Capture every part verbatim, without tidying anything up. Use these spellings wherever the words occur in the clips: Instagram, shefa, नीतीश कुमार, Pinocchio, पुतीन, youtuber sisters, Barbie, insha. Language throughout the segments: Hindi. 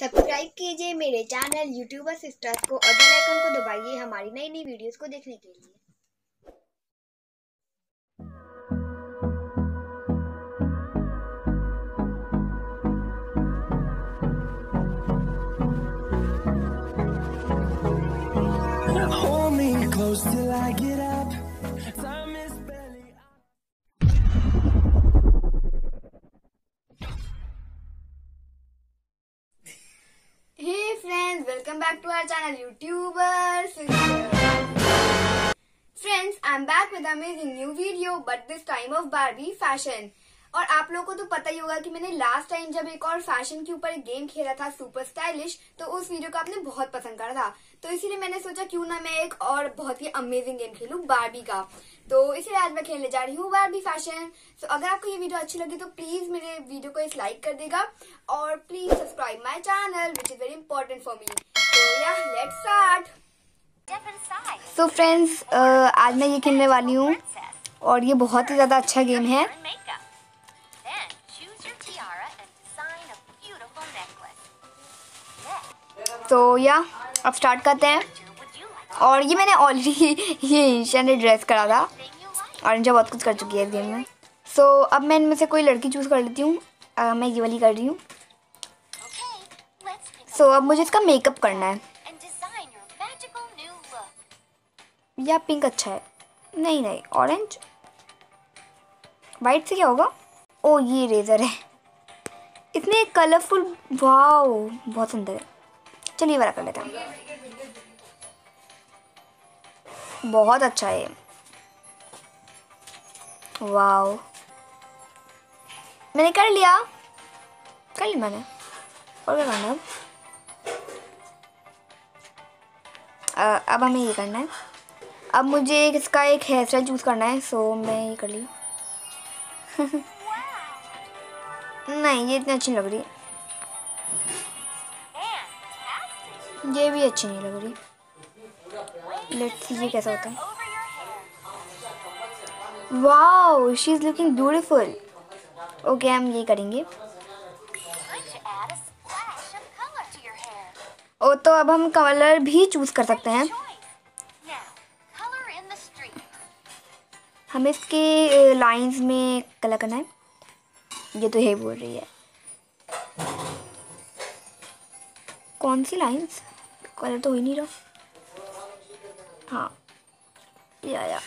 सब्सक्राइब कीजिए मेरे चैनल यूट्यूबर सिस्टर्स को और बेल आइकन को दबाइए हमारी नई नई वीडियोस को देखने के लिए। Welcome back to our channel YouTuber sisters. Friends, I'm back with amazing new video, but this time of Barbie fashion. और आप लोगों को तो पता ही होगा कि मैंने लास्ट टाइम जब एक और फैशन के ऊपर एक गेम खेला था सुपर स्टाइलिश, तो उस वीडियो को आपने बहुत पसंद करा था। तो इसीलिए मैंने सोचा क्यों ना मैं एक और बहुत ही अमेजिंग गेम खेलूं बार्बी का। तो इसीलिए आज मैं खेलने जा रही हूँ बार्बी फैशन। सो अगर आपको ये वीडियो अच्छी लगी तो प्लीज मेरे वीडियो को एक लाइक कर देगा और please subscribe my channel which is very important for me. तो या लेट्स स्टार्ट। सो फ्रेंड्स, आज मैं ये खेलने वाली हूँ और ये बहुत ही ज्यादा अच्छा गेम है। तो या अब स्टार्ट करते हैं। और ये मैंने ऑलरेडी ये इंशा ने ड्रेस करा था और इंशा बहुत कुछ कर चुकी है इस गेम में। सो so, अब मैं इनमें से कोई लड़की चूज़ कर लेती हूँ। uh, मैं ये वाली कर रही हूँ। सो so, अब मुझे इसका मेकअप करना है। या पिंक अच्छा है। नहीं नहीं, ऑरेंज वाइट से क्या होगा। ओ ये रेजर है, इतने कलरफुल। वाह बहुत सुंदर है। चलिए वाला कर लेते हैं। बहुत अच्छा है। वाह मैंने कर लिया कर लिया मैंने। और क्या करना है अब? हमें ये करना है। अब मुझे इसका एक हेयर स्टाइल चूज करना है। सो मैं ये कर ली। नहीं ये इतनी अच्छी लग रही है, ये भी अच्छी नहीं लग रही। लेट्स सी ये कैसा होता है। Wow she is looking beautiful. Okay हम ये करेंगे। ओ तो अब हम कलर भी चूज कर सकते हैं। हमें इसके लाइंस में कलर करना है। ये तो है बोल रही है। कौन सी लाइंस? कलर तो हो ही नहीं रहा। हाँ या या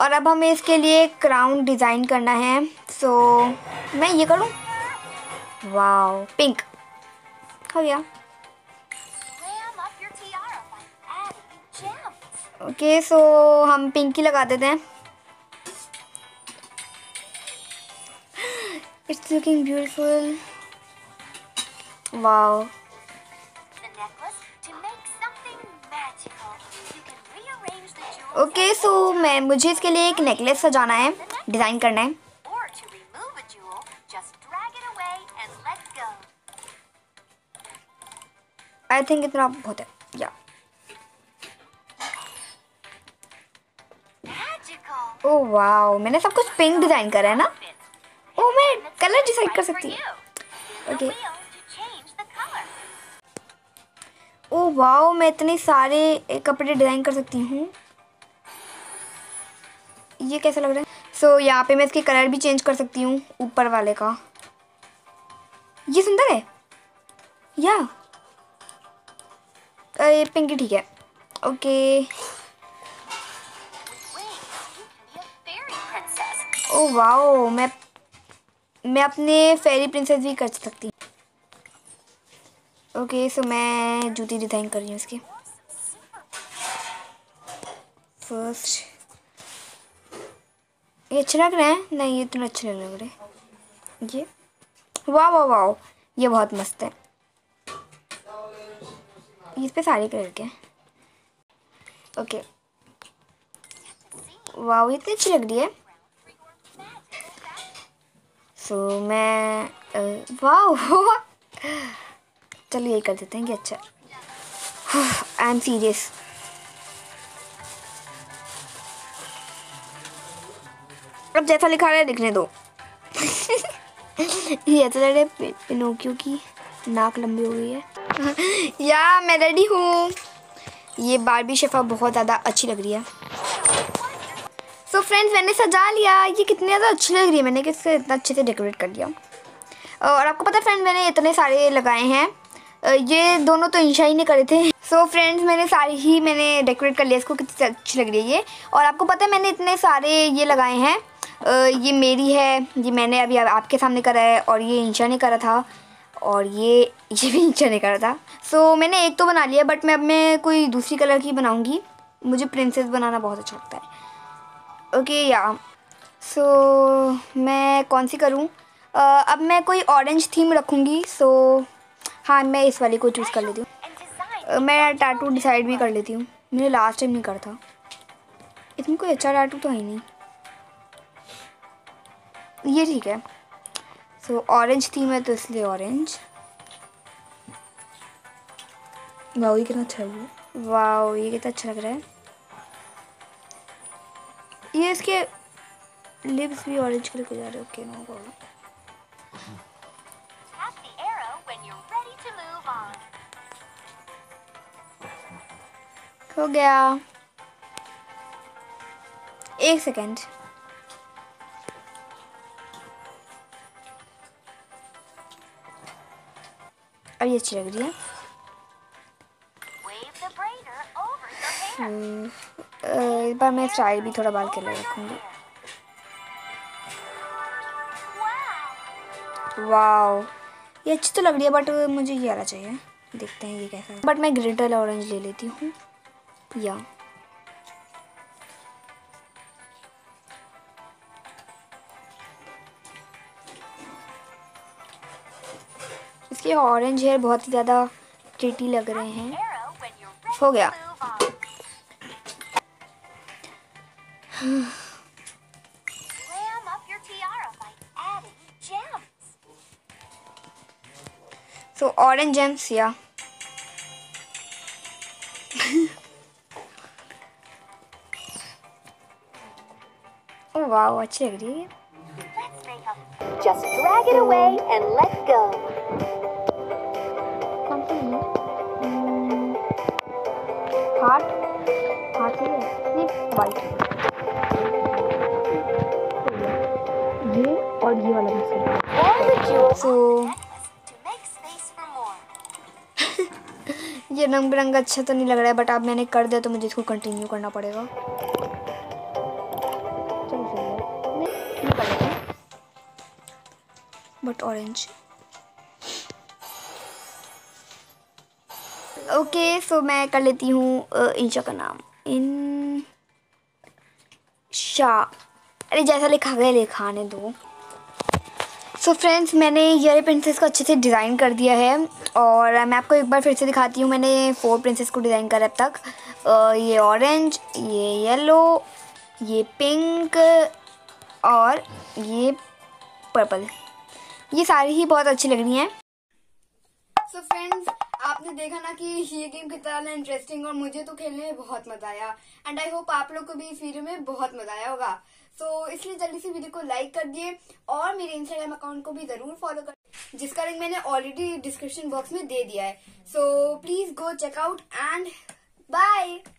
और अब हमें इसके लिए क्राउन डिज़ाइन करना है। सो मैं ये करूँ। वाओ पिंक हो गया। ओके सो हम पिंक ही लगा देते हैं। It's looking beautiful. Wow okay so मैं मुझे इसके लिए एक नेकलेस सजाना है, डिज़ाइन करना है। आई थिंक इतना बहुत है। या ओ वाओ मैंने सब कुछ पिंक डिज़ाइन करा है ना। ओ मैं कलर डिसाइड कर सकती हूँ। ओके ओ वाओ मैं इतने सारे कपड़े डिज़ाइन कर सकती हूँ। ये कैसा लग रहा है। सो so, यहाँ पे मैं इसके कलर भी चेंज कर सकती हूँ। ऊपर वाले का ये सुंदर है। या ये पिंक ठीक है। ओके ओ वाओ मैं मैं अपने फेरी प्रिंसेस भी कर सकती हूँ। ओके सो मैं जूती डिज़ाइन कर रही हूँ इसकी। फर्स्ट ये अच्छे लग रहे हैं। नहीं ये इतने अच्छे नहीं लग रहे। ये वाह वाह वाह ये बहुत मस्त है। इस पे सारे कलर के। ओके वाह इतनी अच्छी लग रही है। सो so, मैं वाह चलो यही कर देते हैं कि अच्छा। I am serious. अब जैसा लिखा रहा है लिखने दो। ये तो तेरे पिनोकियो की नाक लंबी हो गई है। या मैं रेडी हूँ। ये बार्बी शेफा बहुत ज़्यादा अच्छी लग रही है। सो फ्रेंड्स, मैंने सजा लिया। ये कितनी ज़्यादा अच्छी लग रही है, मैंने किससे इतना अच्छे से डेकोरेट कर लिया। और आपको पता है फ्रेंड्स, मैंने इतने सारे लगाए हैं, ये दोनों तो इंशा ही ने करे थे। सो so फ्रेंड्स, मैंने सारी ही मैंने डेकोरेट कर लिया। इसको कितनी अच्छी लग रही है ये। और आपको पता है मैंने इतने सारे ये लगाए हैं, ये मेरी है, ये मैंने अभी आपके सामने करा है, और ये इंशा ने करा था, और ये ये भी इंशा ने करा था। सो so, मैंने एक तो बना लिया, बट मैं अब मैं कोई दूसरी कलर की बनाऊँगी। मुझे प्रिंसेस बनाना बहुत अच्छा लगता है। ओके या सो मैं कौन सी करूँ? uh, अब मैं कोई ऑरेंज थीम रखूँगी। सो so, हाँ, मैं इस वाले को चूज़ कर लेती हूँ। मैं टैटू डिसाइड भी कर लेती हूँ, मैंने लास्ट टाइम नहीं करा था। इसमें कोई अच्छा टैटू तो है नहीं, ये ठीक है। सो ऑरेंज थीम है तो इसलिए ऑरेंज। वाओ, ये कितना अच्छा है वो। वाओ, ये कितना अच्छा लग रहा है। ये इसके लिप्स भी ऑरेंज कलर के जा रहे। Okay no problem. हो गया, एक सेकेंड। अब ये अच्छी लग रही है। इस बार मैं स्टाइल भी थोड़ा बाल के लिए रखूंगी। वाओ, ये अच्छी तो लग रही है, बट मुझे ये वाला चाहिए। देखते हैं ये कैसा है। बट मैं ग्रिटल ऑरेंज ले लेती हूँ। या इसके ऑरेंज हेयर बहुत ही ज़्यादा प्रिटी लग रहे हैं। हो गया। सो ऑरेंज जेम्स या वाओ, अच्छी लग रही है। Just drag it away and let go. कौन सा है? हार्ट, हार्ट है, नहीं वाइट। ये और ये वाला मिक्सर। So ये रंग बिरंगा अच्छा तो नहीं लग रहा है, बट अब मैंने कर दिया तो मुझे इसको कंटिन्यू करना पड़ेगा। But orange. ओके, सो मैं कर लेती हूँ इंशा का नाम। इन शा, अरे जैसा लिखा गया लिखा आने दो। सो फ्रेंड्स, मैंने ये प्रिंसेस को अच्छे से डिज़ाइन कर दिया है, और मैं आपको एक बार फिर से दिखाती हूँ। मैंने फोर प्रिंसेस को डिज़ाइन करा अब तक। ये ऑरेंज, ये येलो, ये पिंक और ये पर्पल। ये सारी ही बहुत अच्छी लग रही हैं। सो फ्रेंड्स, आपने देखा ना कि ये गेम कितना इंटरेस्टिंग, और मुझे तो खेलने में बहुत मजा आया। एंड आई होप आप लोग को भी इस वीडियो में बहुत मजा आया होगा। सो so, इसलिए जल्दी से वीडियो को लाइक कर दिए, और मेरे इंस्टाग्राम अकाउंट को भी जरूर फॉलो कर, जिसका लिंक मैंने ऑलरेडी डिस्क्रिप्शन बॉक्स में दे दिया है। So please go check out and bye.